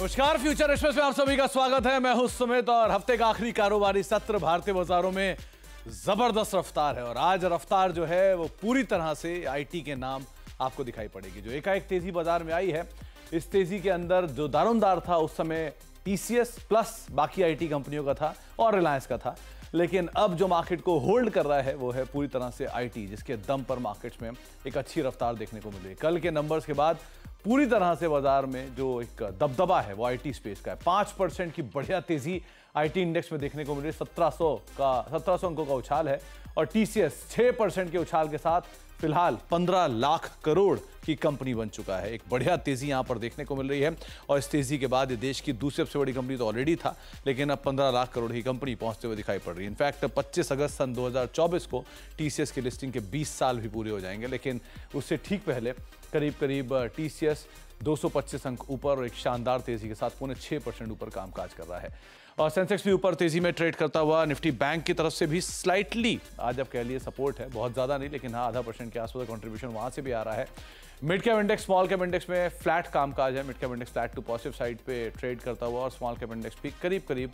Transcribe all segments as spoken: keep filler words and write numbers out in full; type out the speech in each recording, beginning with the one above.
नमस्कार, future express में आप सभी का स्वागत है। मैं हूं सुमित और हफ्ते का आखिरी कारोबारी सत्र भारतीय बाजारों में जबरदस्त रफ्तार है और आज रफ्तार जो है वो पूरी तरह से आईटी के नाम आपको दिखाई पड़ेगी। जो एकाएक तेजी बाजार में आई है, इस तेजी के अंदर जो दारोमदार था उस समय टीसीएस प्लस बाकी आईटी कंपनियों का था और रिलायंस का था, लेकिन अब जो मार्केट को होल्ड कर रहा है वो है पूरी तरह से आईटी, जिसके दम पर मार्केट्स में एक अच्छी रफ्तार देखने को मिली। कल के नंबर्स के बाद पूरी तरह से बाजार में जो एक दबदबा है वो आईटी स्पेस का है। पाँच परसेंट की बढ़िया तेजी आईटी इंडेक्स में देखने को मिली, सत्रह सौ का सत्रह सौ अंकों का उछाल है और टीसीएस छः परसेंट के उछाल के साथ फिलहाल पंद्रह लाख करोड़ की कंपनी बन चुका है। एक बढ़िया तेजी यहाँ पर देखने को मिल रही है और इस तेजी के बाद ये देश की दूसरी सबसे बड़ी कंपनी तो ऑलरेडी था, लेकिन अब पंद्रह लाख करोड़ की कंपनी पहुँचते हुए दिखाई पड़ रही है। इनफैक्ट पच्चीस अगस्त सन दो हज़ार चौबीस को टीसीएस की लिस्टिंग के बीस साल भी पूरे हो जाएंगे, लेकिन उससे ठीक पहले करीब करीब टीसीएस दो सौ पच्चीस अंक ऊपर और एक शानदार तेजी के साथ पौने छः परसेंट ऊपर कामकाज कर रहा है और सेंसेक्स भी ऊपर तेजी में ट्रेड करता हुआ। निफ्टी बैंक की तरफ से भी स्लाइटली आज आप कह लिए सपोर्ट है, बहुत ज़्यादा नहीं, लेकिन हाँ आधा परसेंट के आसपास कंट्रीब्यूशन वहाँ से भी आ रहा है। Mid cap index small cap index में फ्लैट कामकाज है। Mid cap index flat to positive side पे ट्रेड करता हुआ और स्मॉल कैप इंडेक्स भी करीब करीब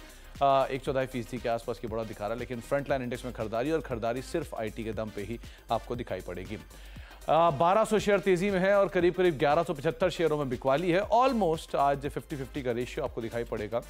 एक चौथाई फीसदी के आसपास की बढ़त दिखा रहा है, लेकिन फ्रंट लाइन इंडेक्स में खरीदारी और खरीदारी सिर्फ आईटी के दम पे ही आपको दिखाई पड़ेगी। बारह सौ शेयर तेजी में है और करीब करीब ग्यारह सौ पचहत्तर शेयरों में बिकवाली है। ऑलमोस्ट आज फिफ्टी फिफ्टी का रेशियो आपको दिखाई पड़ेगा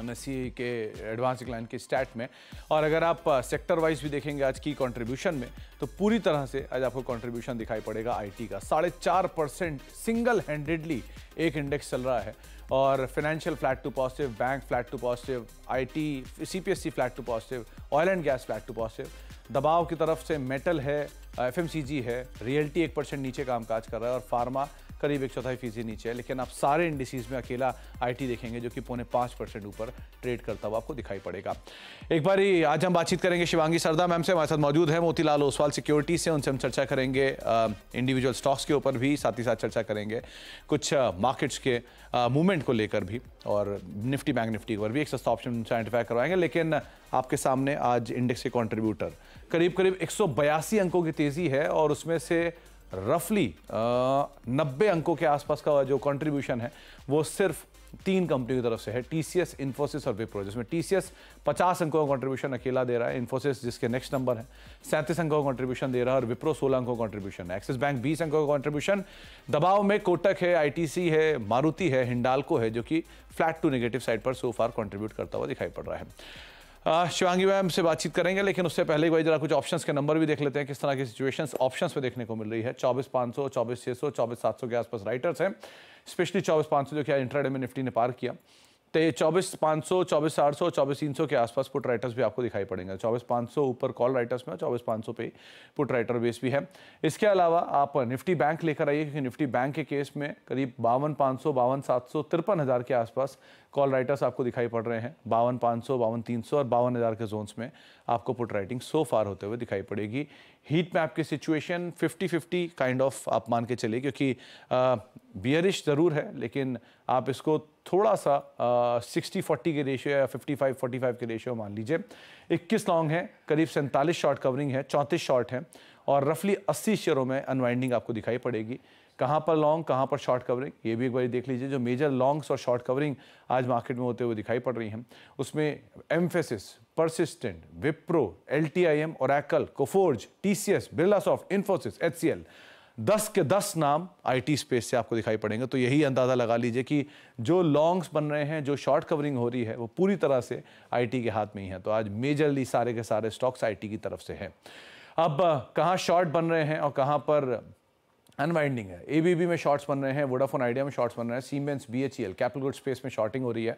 एमएससी के एडवांस क्लाइंट के स्टैट में। और अगर आप सेक्टर वाइज भी देखेंगे आज की कंट्रीब्यूशन में, तो पूरी तरह से आज आपको कंट्रीब्यूशन दिखाई पड़ेगा आईटी का। साढ़े चार परसेंट सिंगल हैंडेडली एक इंडेक्स चल रहा है और financial flat to positive, bank flat to positive, IT CPSC flat to positive, oil and gas flat to positive. दबाव की तरफ से मेटल है, एफएमसीजी है, रियल्टी एक परसेंट नीचे कामकाज कर रहा है और फार्मा करीब एक चौथाई फीसदी नीचे है, लेकिन आप सारे इंडिसेज में अकेला आईटी देखेंगे जो कि पौने पाँच परसेंट ऊपर ट्रेड करता हुआ आपको दिखाई पड़ेगा। एक बारी आज हम बातचीत करेंगे शिवांगी सरदा मैम से, हमारे साथ मौजूद है मोतीलाल ओसवाल सिक्योरिटी से, उनसे हम चर्चा करेंगे इंडिविजुअल स्टॉक्स के ऊपर भी, साथ ही साथ चर्चा करेंगे कुछ मार्केट्स के मूवमेंट को लेकर भी और निफ्टी बैंक निफ्टी के ऊपर भी एक सस्ता ऑप्शन आइडेंटिफाई करवाएंगे। लेकिन आपके सामने आज इंडेक्स के कॉन्ट्रीब्यूटर करीब करीब एक सौ बयासी अंकों की तेजी है और उसमें से रफली नब्बे अंकों के आसपास का जो कंट्रीब्यूशन है वो सिर्फ तीन कंपनियों की तरफ से है, टीसीएस, इन्फोसिस और विप्रो। जिसमें टीसीएस पचास अंकों का कंट्रीब्यूशन अकेला दे रहा है, इन्फोसिस जिसके नेक्स्ट नंबर है सैंतीस अंकों का कंट्रीब्यूशन दे रहा है और विप्रो सोलह अंकों का कंट्रीब्यूशन है। एक्सिस बैंक बीस अंकों का कंट्रीब्यूशन। दबाव में कोटक है, आईटीसी है, मारुति है, हिंडालको है, जो कि फ्लैट टू नेगेटिव साइड पर सो फार कॉन्ट्रीब्यूट करता हुआ दिखाई पड़ रहा है। शिवांगी मैम से बातचीत करेंगे, लेकिन उससे पहले एक बार जरा कुछ ऑप्शंस के नंबर भी देख लेते हैं, किस तरह की सिचुएशंस ऑप्शंस में देखने को मिल रही है। चौबीस पाँच सौ, चौबीस छह सौ, चौबीस सात सौ के आसपास राइटर्स हैं, स्पेशली चौबीस पाँच सौ जो कि इंट्राडे में निफ्टी ने पार किया। तो ये चौबीस पाँच सौ, चौबीस आठ सौ, चौबीस तीन सौ के आसपास पुट राइटर्स भी आपको दिखाई पड़ेंगे। चौबीस पाँच सौ ऊपर कॉल राइटर्स में, चौबीस पाँच सौ पे पुट राइटर बेस भी है। इसके अलावा आप निफ्टी बैंक लेकर आइए, क्योंकि निफ्टी बैंक के केस में करीब बावन पाँच सौ, बावन सात सौ, तिरपन हज़ार के आसपास कॉल राइटर्स आपको दिखाई पड़ रहे हैं। बावन पाँच सौ, बावन तीन सौ और बावन हज़ार के जोन्स में आपको पुट राइटिंग सो फार होते हुए दिखाई पड़ेगी। हीट मैप की situation fifty fifty kind of आप मान के चलिए, क्योंकि बियरिश ज़रूर है, लेकिन आप इसको थोड़ा सा सिक्सटी फोर्टी के रेशियो या फिफ्टी फाइव फोर्टी फाइव के रेशियो मान लीजिए। इक्कीस लॉन्ग है, करीब सैंतालीस शॉर्ट कवरिंग है, चौंतीस शॉर्ट हैं और रफली अस्सी शेयरों में अनवाइंडिंग आपको दिखाई पड़ेगी। कहाँ पर लॉन्ग, कहाँ पर शॉर्ट कवरिंग, ये भी एक बार देख लीजिए। जो मेजर लॉन्ग्स और शॉर्ट कवरिंग आज मार्केट में होते हुए दिखाई पड़ रही हैं, उसमें emphasis, Persistent, Wipro, L T I, Oracle, Coforge, TCS, Birlasoft, Infosys, HCL, दस के दस नाम आईटी स्पेस से आपको दिखाई पड़ेंगे। तो यही अंदाज़ा लगा लीजिए कि जो लॉन्ग्स बन रहे हैं, जो शॉर्ट कवरिंग हो रही है, वो पूरी तरह से आईटी के हाथ में ही है। तो आज मेजरली सारे के सारे स्टॉक्स आईटी की तरफ से हैं। अब कहाँ शॉर्ट बन रहे हैं और कहाँ पर अनवाइंडिंग है, एबीबी में शॉर्ट्स बन रहे हैं, वोडाफोन आइडिया में शॉर्ट्स बन रहे हैं, Siemens, BHEL, capital goods space में शॉर्टिंग हो रही है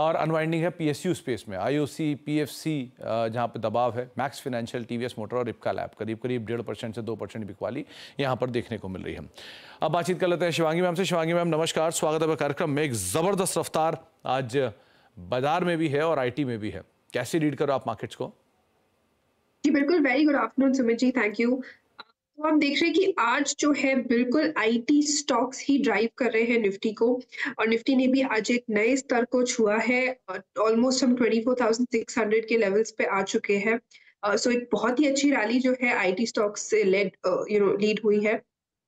और अनवाइंडिंग है पीएसयू स्पेस में, आईओसी, पीएफसी जहाँ पे दबाव है, मैक्स फाइनेंशियल, टीवीएस मोटर और रिप्का लैब करीब करीब डेढ़ परसेंट से दो परसेंट बिकवाली यहाँ पर देखने को मिल रही है। अब बातचीत कर लेते हैं शिवांगी मैम से। शिवांगी मैम नमस्कार, स्वागत है कार्यक्रम में। एक ज़बरदस्त रफ्तार आज बाजार में भी है और आई टी में भी है, कैसे रीड करो आप मार्केट्स को? जी बिल्कुल, very good afternoon Sumit ji, thank you. तो आप देख रहे हैं कि आज जो है बिल्कुल आईटी स्टॉक्स ही ड्राइव कर रहे हैं निफ्टी को और निफ्टी ने भी आज एक नए स्तर को छुआ है और ऑलमोस्ट हम चौबीस हज़ार छह सौ के लेवल्स पे आ चुके हैं। सो uh, so एक बहुत ही अच्छी रैली जो है आईटी स्टॉक्स से लेड यू नो लीड हुई है।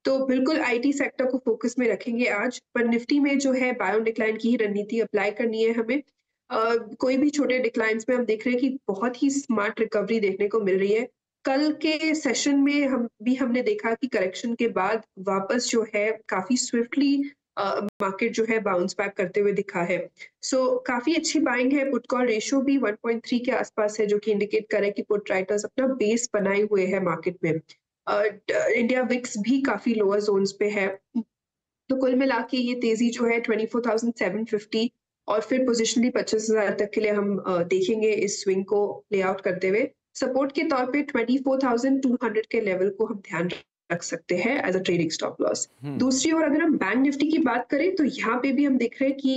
तो बिल्कुल आईटी सेक्टर को फोकस में रखेंगे आज। पर निफ्टी में जो है बायो डिक्लाइन की रणनीति अप्लाई करनी है हमें। Uh, कोई भी छोटे डिक्लाइंस में हम देख रहे हैं कि बहुत ही स्मार्ट रिकवरी देखने को मिल रही है। कल के सेशन में हम भी हमने देखा कि करेक्शन के बाद वापस जो है काफी स्विफ्टली मार्केट uh, जो है बाउंस बैक करते हुए दिखा है। सो so, काफी अच्छी बाइंग है। पुट कॉल रेशियो भी वन पॉइंट थ्री के आसपास है, जो कि इंडिकेट कर रहा है कि पुट राइटर्स अपना बेस बनाए हुए है मार्केट में। इंडिया विक्स भी काफी लोअर जोन्स पे है। तो कुल मिला के ये तेजी जो है twenty four thousand seven fifty और फिर पोजिशनली पच्चीस हज़ार तक के लिए हम देखेंगे इस स्विंग को लेआउट करते हुए। सपोर्ट के तौर पे चौबीस हज़ार दो सौ के लेवल को हम ध्यान रख सकते हैं as a trading stop loss. दूसरी ओर अगर हम बैंक निफ्टी की बात करें तो यहाँ पे भी हम देख रहे हैं कि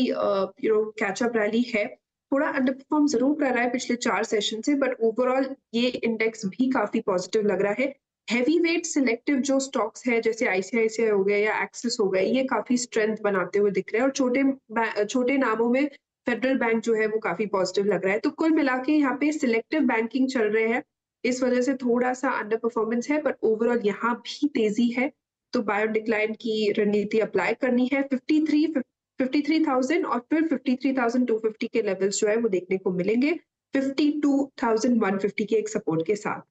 यू नो कैचअप रैली है, थोड़ा अंडरपरफॉर्म जरूर कर रहा है पिछले चार सेशन से, बट ओवरऑल ये इंडेक्स भी काफी पॉजिटिव लग रहा है। हैवी वेट सिलेक्टिव जो स्टॉक्स है जैसे आईसीआईसीआई हो गए या एक्सिस हो गए, ये काफी स्ट्रेंथ बनाते हुए दिख रहे हैं और छोटे छोटे नामों में फेडरल बैंक जो है वो काफी पॉजिटिव लग रहा है। तो कुल मिला के यहाँ पे सिलेक्टिव बैंकिंग चल रहे हैं, इस वजह से थोड़ा सा अंडर परफॉर्मेंस है, पर ओवरऑल यहाँ भी तेजी है। तो बायो डिक्लाइन की रणनीति अप्लाई करनी है fifty three fifty three thousand और फिर fifty three thousand two fifty के लेवल्स जो है वो देखने को मिलेंगे fifty two thousand one fifty के एक सपोर्ट के साथ।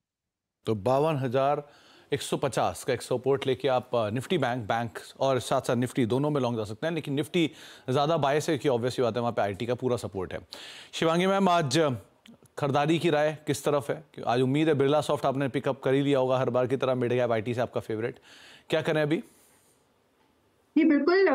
तो बावन हजार एक सौ पचास का एक सपोर्ट लेके आप निफ्टी बैंक बैंक और साथ साथ निफ्टी दोनों में लॉन्ग जा सकते हैं, लेकिन निफ्टी ज़्यादा बायस है कि ऑब्वियसली बात है वहाँ पे आईटी का पूरा सपोर्ट है। शिवांगी मैम, आज खरीदारी की राय किस तरफ है? आज उम्मीद है बिरला सॉफ्ट आपने पिकअप कर ही लिया होगा हर बार की तरह, मिड गैप आईटी से आपका फेवरेट, क्या करें अभी? जी बिल्कुल,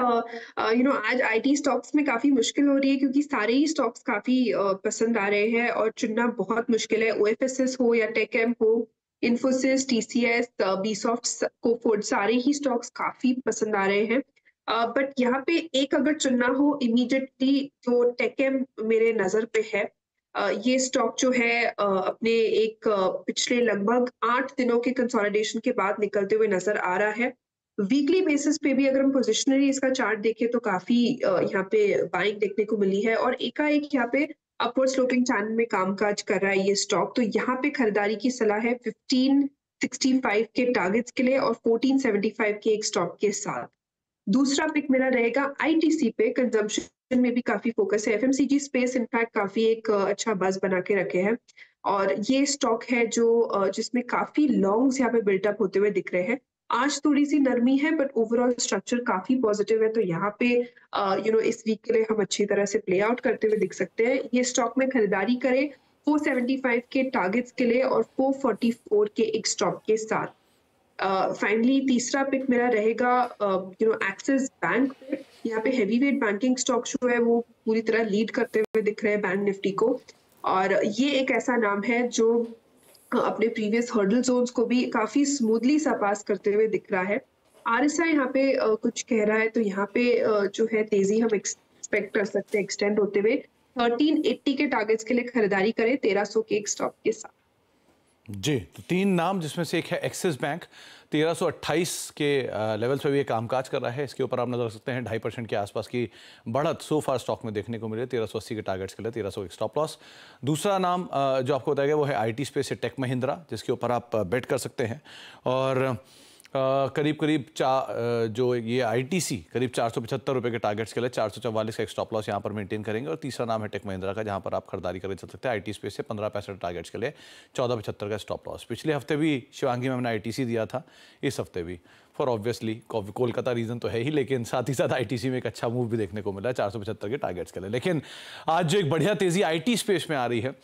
यू नो आज आईटी स्टॉक्स में काफी मुश्किल हो रही है क्योंकि सारे ही स्टॉक्स काफी uh, पसंद आ रहे हैं और चुनना बहुत मुश्किल है। ओएफएसएस हो या टेक एम हो, Infosys, TCS, B soft, Coforge, सारे ही स्टॉक्स काफी पसंद आ रहे हैं। बट uh, यहाँ पे एक अगर चुनना हो इमीडिएटली तो टेकेम मेरे नजर पे है। uh, ये स्टॉक जो है uh, अपने एक uh, पिछले लगभग आठ दिनों के कंसोलिडेशन के बाद निकलते हुए नजर आ रहा है। वीकली बेसिस पे भी अगर हम पोजिशनरी इसका चार्ट देखें तो काफी uh, यहाँ पे बाइंग देखने को मिली है और एकाएक यहाँ पे अपवर्ड स्लोपिंग चैनल में कामकाज कर रहा है ये स्टॉक। तो यहाँ पे खरीदारी की सलाह है फिफ्टीन सिक्सटी फाइव के टारगेट्स के लिए और फोर्टीन सेवेंटी फाइव के एक स्टॉक के साथ। दूसरा पिक मेरा रहेगा आईटीसी पे, कंजम्पशन में भी काफी फोकस है। एफएमसीजी स्पेस इनफैक्ट काफी एक अच्छा बज बना के रखे हैं और ये स्टॉक है जो जिसमें काफी लॉन्ग्स यहाँ पे बिल्टअप होते हुए दिख रहे हैं। आज थोड़ी सी नरमी है बट ओवरऑल स्ट्रक्चर काफी पॉजिटिव है। तो यहाँ पे यू नो इस वीक के लिए हम अच्छी तरह से प्ले आउट करते हुए दिख सकते हैं। ये स्टॉक में खरीदारी करें फोर सेवेंटी फाइव के टारगेट्स के लिए और फोर फोर्टी फोर के एक स्टॉक के साथ। फाइनली uh, तीसरा पिक मेरा रहेगा यू नो एक्सिस बैंक पे। यहाँ पे हैवी वेट बैंकिंग स्टॉक जो है वो पूरी तरह लीड करते हुए दिख रहे हैं बैंक निफ्टी को और ये एक ऐसा नाम है जो अपने प्रीवियस हर्डल जोन्स को भी काफी स्मूथली सा पास करते हुए दिख रहा है। आरएसआई यहाँ पे कुछ कह रहा है तो यहाँ पे जो है तेजी हम एक्सपेक्ट कर सकते हैं एक्सटेंड होते हुए। थर्टीन एटी के टारगेट्स के लिए खरीदारी करें तेरह सौ के एक स्टॉक के साथ। जी, तो तीन नाम जिसमें से एक है एक्सिस बैंक, तेरह सौ अट्ठाईस के लेवल्स पर भी ये कामकाज कर रहा है। इसके ऊपर आप नजर रख सकते हैं ढाई परसेंट के आसपास की बढ़त सो फार स्टॉक में देखने को मिले। तेरह सौ अस्सी के टारगेट्स के लिए तेरह सौ एक स्टॉप लॉस। दूसरा नाम जो आपको बताया गया वो है आईटी स्पेस से टेक महिंद्रा, जिसके ऊपर आप बेट कर सकते हैं और करीब करीब चार जो ये आईटीसी करीब चार सौ पचहत्तर रुपये के टारगेट्स के लिए चार सौ चौवालीस का एक स्टॉप लॉस यहाँ पर मेंटेन करेंगे। और तीसरा नाम है टेक महिंद्रा का, जहाँ पर आप खरीदारी कर सकते हैं आईटी स्पेस से पंद्रह पैंसठ टारगेट्स के लिए चौदह पचहत्तर का स्टॉप लॉस। पिछले हफ्ते भी शिवांगी में हमने आईटीसी दिया था, इस हफ्ते भी फॉर ऑब्वियसली कोलकाता रीजन तो है ही, लेकिन साथ ही साथ आईटीसी में एक अच्छा मूव भी देखने को मिला चार सौ पचहत्तर के टारगेट्स के लिए। लेकिन आज जो एक बढ़िया तेज़ी आईटी स्पेस में आ रही है,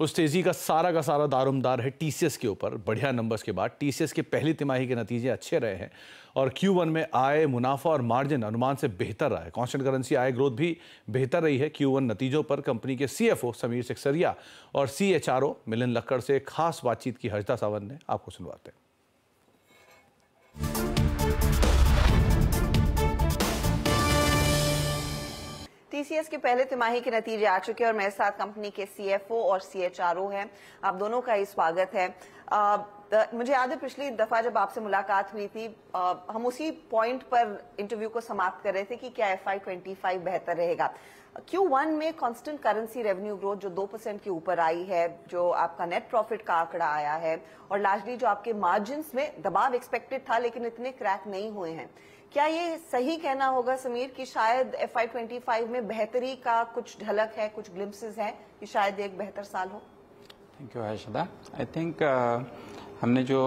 उस तेज़ी का सारा का सारा दारोमदार है टीसीएस के ऊपर। बढ़िया नंबर्स के बाद टीसीएस के पहली तिमाही के नतीजे अच्छे रहे हैं और क्यू वन में आय, मुनाफा और मार्जिन अनुमान से बेहतर रहा है। कॉन्स्टेंट करेंसी आय ग्रोथ भी बेहतर रही है। क्यू वन नतीजों पर कंपनी के सीएफओ समीर सिक्सरिया और सीएचआरओ मिलन लक्कड़ से खास बातचीत की हर्षदा सावन ने, आपको सुनवाते हैं। टीसीएस के पहले तिमाही के नतीजे आ चुके हैं और मेरे साथ कंपनी के सीएफओ और सीएचआरओ हैं, आप दोनों का ही स्वागत है। मुझे याद है पिछली दफा जब आपसे मुलाकात हुई थी आ, हम उसी पॉइंट पर इंटरव्यू को समाप्त कर रहे थे कि क्या एफ आई ट्वेंटी फाइव बेहतर रहेगा। क्यू वन में कांस्टेंट करेंसी रेवेन्यू ग्रोथ जो दो परसेंट के ऊपर आई है, जो आपका नेट प्रॉफिट का आंकड़ा आया है और लार्जली जो आपके मार्जिन्स में दबाव एक्सपेक्टेड था लेकिन इतने क्रैक नहीं हुए हैं, क्या ये सही कहना होगा समीर कि शायद एफ आई ट्वेंटी फाइव में बेहतरी का कुछ झलक है, कुछ ग्लिम्पसेस हैं कि शायद एक बेहतर साल हो? Thank you Harshada. I think हमने जो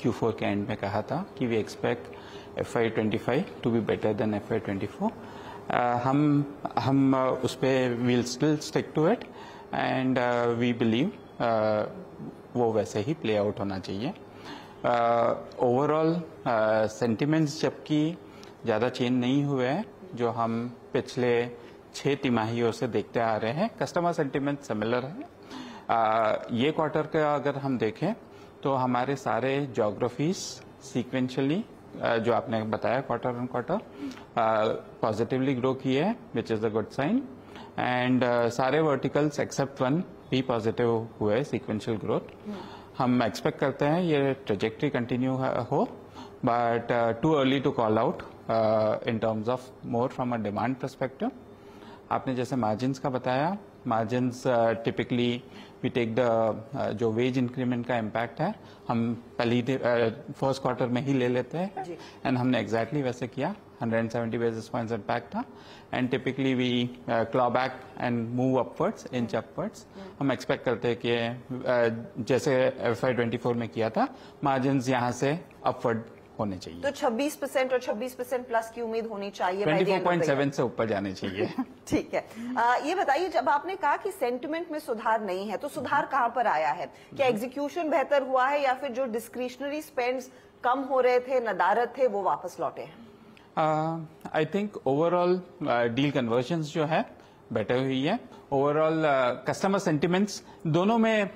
क्यू फोर के एंड में कहा था कि we expect F I twenty five to be better than F I twenty four. हम हम uh, उस पर we'll still stick to it and we believe वो वैसे ही प्ले आउट होना चाहिए। ओवरऑल सेंटिमेंट्स जबकि ज़्यादा चेंज नहीं हुए हैं जो हम पिछले छः तिमाहियों से देखते आ रहे हैं, कस्टमर सेंटिमेंट सिमिलर है। uh, ये क्वार्टर का अगर हम देखें तो हमारे सारे जोग्राफीज सीक्वेंशली Uh, जो आपने बताया quarter on quarter positively grow की है, which is a good sign, and सारे वर्टिकल्स एक्सेप्ट वन भी पॉजिटिव हुए सीक्वेंशियल ग्रोथ। हम एक्सपेक्ट करते हैं ये ट्रेजेक्ट्री कंटिन्यू हो, but too early to call out in terms of more from a demand perspective. आपने जैसे मार्जिन्स का बताया, margins typically we take the जो वेज इंक्रीमेंट का इम्पैक्ट है हम पहली फर्स्ट क्वार्टर में ही ले लेते हैं, एंड हमने एग्जैक्टली exactly वैसे किया। One hundred seventy basis points impact था and typically we claw back and move upwards inch upwards. हम एक्सपेक्ट करते हैं कि uh, जैसे एफ आई ट्वेंटी फोर में किया था मार्जिन्स यहाँ से अपवर्ड होने चाहिए। तो छब्बीस परसेंट और छब्बीस परसेंट प्लस की उम्मीद होनी चाहिए, चौबीस पॉइंट सात से ऊपर जाने चाहिए। ठीक है, आ, ये बताइए जब आपने कहा कि सेंटिमेंट में सुधार नहीं है तो सुधार कहाँ पर आया है? क्या एग्जीक्यूशन बेहतर हुआ है या फिर जो डिस्क्रिशनरी स्पेंड्स कम हो रहे थे, नदारत थे, वो वापस लौटे हैं? I think overall deal conversion जो है बेटर हुई है। ओवरऑल कस्टमर सेंटिमेंट्स दोनों में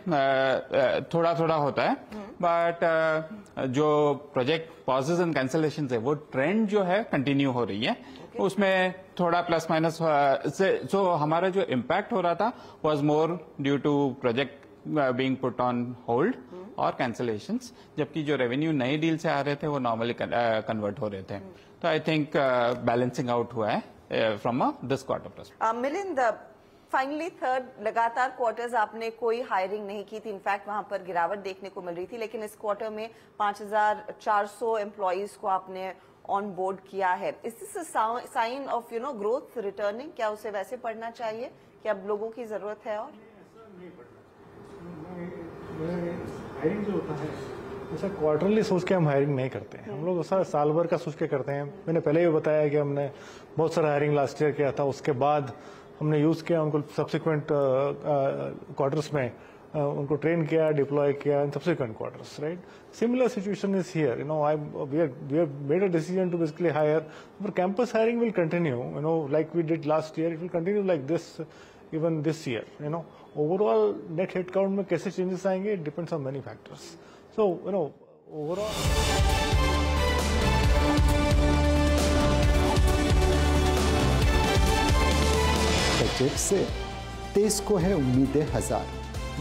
थोड़ा थोड़ा होता है, बट uh, जो प्रोजेक्ट पॉजेज एंड कैंसलेशन है वो ट्रेंड जो है कंटिन्यू हो रही है। okay. उसमें थोड़ा प्लस माइनस से सो हमारा जो इम्पैक्ट हो रहा था was more due to project being put on hold और कैंसलेशन, जबकि जो रेवेन्यू नए डील से आ रहे थे वो नॉर्मली कन्वर्ट हो रहे थे। तो आई थिंक बैलेंसिंग आउट हुआ है from this quarter perspective. Milind, finally third लगातार क्वार्टर्स आपने कोई हायरिंग नहीं की थी, इनफैक्ट वहां पर गिरावट देखने को मिल रही थी, लेकिन इस क्वार्टर में पाँच हज़ार चार सौ एम्प्लॉइज को आपने ऑन बोर्ड किया है। Is this a sign of you know growth returning? क्या उसे वैसे पढ़ना चाहिए कि अब लोगों की जरूरत है? और हायरिंग जो होता है ऐसा क्वार्टरली सोच के हम हायरिंग नहीं करते हैं, हम लोग ऐसा साल भर का सोच के करते हैं। मैंने पहले भी बताया कि हमने बहुत सारा हायरिंग लास्ट ईयर किया था, उसके बाद हमने यूज़ किया उनको सब्सिक्वेंट क्वार्टर्स में, uh, उनको ट्रेन किया, डिप्लॉय किया in subsequent quarters, right? Similar situation is here, you know I we have made a decision to basically hire, but campus hiring will continue, you know like we did last year, it will continue like this even this year. You know overall net head count में कैसे changes आएंगे it depends on many factors. So you know overall budget से देश को है उम्मीदें हजार,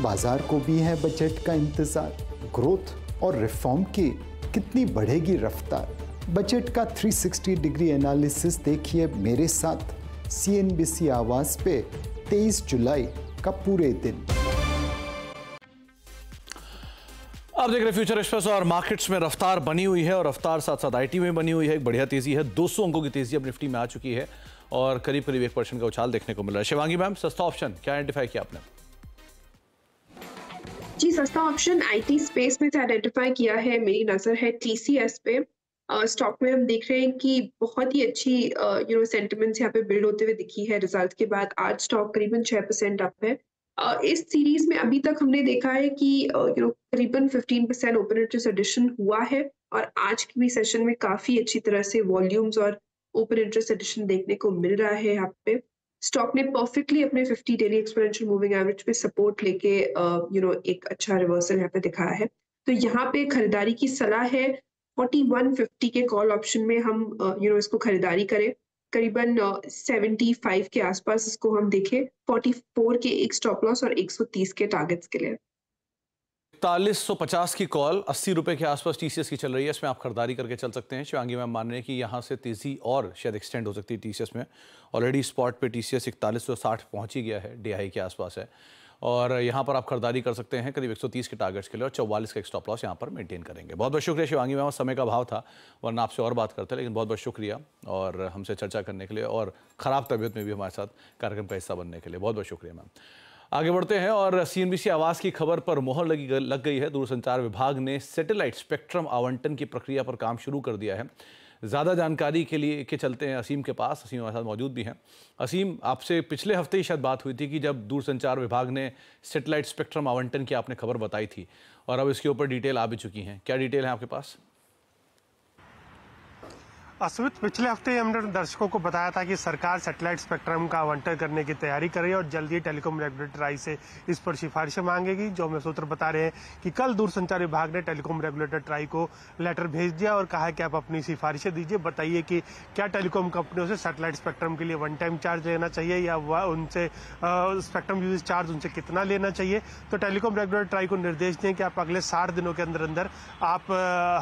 बाजार को भी है बजट का इंतजार। ग्रोथ और रिफॉर्म की कितनी बढ़ेगी रफ्तार, बजट का तीन सौ साठ डिग्री एनालिसिस देखिए मेरे साथ सी एन बी सी आवाज पे तेईस जुलाई का पूरे दिन। आप देख रहे फ्यूचर एक्सप्रेस और मार्केट्स में रफ्तार बनी हुई है और रफ्तार साथ साथ आईटी में बनी हुई है। एक बढ़िया तेजी है, दो सौ अंकों की तेजी अब निफ्टी में आ चुकी है और करीब करीब एक परसेंट का उछाल देखने को मिल रहा है। शिवांगी मैम, सस्ता ऑप्शन क्या आइडेंटिफाई किया आपने? जी, सस्ता ऑप्शन आईटी स्पेस में से आइडेंटिफाई किया है, मेरी नजर है टी सी एस पे। स्टॉक में हम देख रहे हैं कि बहुत ही अच्छी यू नो सेंटिमेंट्स यहाँ पे बिल्ड होते हुए दिखी है रिजल्ट के बाद। आज स्टॉक करीबन छह परसेंट अप है। Uh, इस सीरीज में अभी तक हमने देखा है कि यू नो करीबन पंद्रह परसेंट ओपन इंटरेस्ट एडिशन हुआ है और आज के भी सेशन में काफी अच्छी तरह से वॉल्यूम्स और ओपन इंटरेस्ट एडिशन देखने को मिल रहा है। यहाँ पे स्टॉक ने परफेक्टली अपने पचास डेली एक्सपोनेंशियल मूविंग एवरेज पे सपोर्ट लेके यू नो एक अच्छा रिवर्सल यहाँ पे दिखाया है। तो यहाँ पे खरीदारी की सलाह है इकतालीस सौ पचास के कॉल ऑप्शन में हम you uh, know you know, इसको खरीदारी करें। करीबन पचहत्तर के आसपास इसको हम देखें, चौवालीस के एक स्टॉप लॉस और एक सौ तीस के टारगेट्स के लिए। इकतालीस सौ पचास की कॉल अस्सी रुपए के आसपास टीसीएस की चल रही है, इसमें आप खरीदारी करके चल सकते हैं। शिवांगी मैम मान रहे हैं कि यहाँ से तेजी और शायद एक्सटेंड हो सकती है टीसीएस में। ऑलरेडी स्पॉट पे टीसीएस इकतालीस सौ साठ पहुँच ही गया है, डीआई के आसपास है और यहाँ पर आप खरीदारी कर सकते हैं करीब एक सौ तीस के टारगेट्स के लिए और चौवालीस का एक स्टॉप लॉस यहाँ पर मेंटेन करेंगे। बहुत बहुत शुक्रिया शिवांगी मैम, समय का भाव था वरना आपसे और बात करते हैं, लेकिन बहुत बहुत शुक्रिया और हमसे चर्चा करने के लिए और ख़राब तबीयत में भी हमारे साथ कार्यक्रम का हिस्सा बनने के लिए बहुत बहुत शुक्रिया मैम। आगे बढ़ते हैं और सीएनबीसी आवाज़ की खबर पर मोहर लगी लग गई है। दूरसंचार विभाग ने सैटेलाइट स्पेक्ट्रम आवंटन की प्रक्रिया पर काम शुरू कर दिया है। ज़्यादा जानकारी के लिए के चलते हैं असीम के पास, असीम हमारे साथ मौजूद भी हैं। असीम, आपसे पिछले हफ्ते ही शायद बात हुई थी कि जब दूरसंचार विभाग ने सैटेलाइट स्पेक्ट्रम आवंटन की आपने खबर बताई थी और अब इसके ऊपर डिटेल आ भी चुकी हैं, क्या डिटेल है आपके पास? सुमित, पिछले हफ्ते ही हमने दर्शकों को बताया था कि सरकार सैटेलाइट स्पेक्ट्रम का आवंटन करने की तैयारी कर रही है और जल्द ही टेलीकॉम रेगुलेटर ट्राई से इस पर सिफारिशें मांगेगी। जो हमें सूत्र बता रहे हैं कि कल दूरसंचार विभाग ने टेलीकॉम रेगुलेटर ट्राई को लेटर भेज दिया और कहा है कि आप अपनी सिफारिशें दीजिए, बताइए कि क्या टेलीकॉम कंपनियों से सैटेलाइट स्पेक्ट्रम के लिए वन टाइम चार्ज लेना चाहिए या वह उनसे स्पेक्ट्रम यूज चार्ज उनसे कितना लेना चाहिए। तो टेलीकॉम रेगुलेटर ट्राई को निर्देश दें कि आप अगले साठ दिनों के अंदर अंदर आप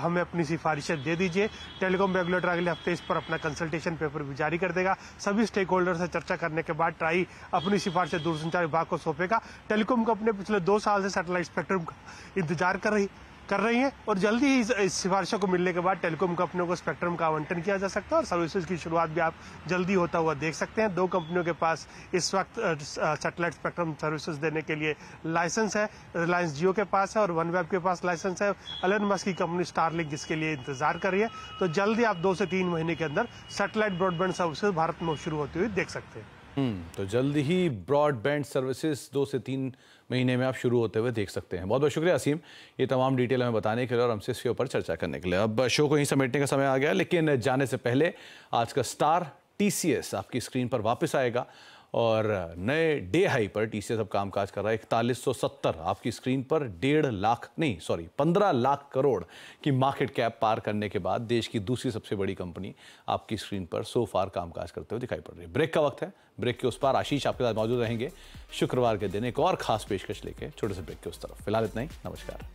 हमें अपनी सिफारिशें दे दीजिए। टेलीकॉम रेगुलेटर अगले हफ्ते इस पर अपना कंसल्टेशन पेपर भी जारी कर देगा। सभी स्टेक होल्डर से चर्चा करने के बाद ट्राई अपनी सिफारिशें दूरसंचार विभाग को सौंपेगा। टेलीकॉम कंपनी पिछले दो साल से सैटेलाइट स्पेक्ट्रम का इंतजार कर रही कर रही है और जल्दी ही इस सिफारिशों को मिलने के बाद टेलीकॉम कंपनियों को स्पेक्ट्रम का आवंटन किया जा सकता है और सर्विसेज की शुरुआत भी आप जल्दी होता हुआ देख सकते हैं। दो कंपनियों के पास इस वक्त सैटेलाइट स्पेक्ट्रम सर्विसेज देने के लिए लाइसेंस है। रिलायंस जियो के पास है और वन वेब के पास लाइसेंस है। एलन मस्क की कंपनी स्टारलिंक जिसके लिए इंतजार कर रही है। तो जल्दी आप दो से तीन महीने के अंदर सैटेलाइट ब्रॉडबैंड सर्विसेज भारत में शुरू होती हुई देख सकते हैं। तो जल्दी ही ब्रॉडबैंड सर्विसेज दो से तीन महीने में आप शुरू होते हुए देख सकते हैं। बहुत बहुत शुक्रिया असीम, ये तमाम डिटेल हमें बताने के लिए और हमसे इसके ऊपर चर्चा करने के लिए। अब शो को ही समेटने का समय आ गया, लेकिन जाने से पहले आज का स्टार टीसीएस आपकी स्क्रीन पर वापस आएगा और नए डे हाई पर टीसीएस अब कामकाज कर रहा है। इकतालीस सौ सत्तर आपकी स्क्रीन पर डेढ़ लाख नहीं सॉरी पंद्रह लाख करोड़ की मार्केट कैप पार करने के बाद देश की दूसरी सबसे बड़ी कंपनी आपकी स्क्रीन पर सो फार कामकाज करते हुए दिखाई पड़ रही है। ब्रेक का वक्त है, ब्रेक के उस पार आशीष आपके साथ मौजूद रहेंगे शुक्रवार के दिन एक और खास पेशकश लेके छोटे से ब्रेक के उस तरफ। फिलहाल इतना ही, नमस्कार।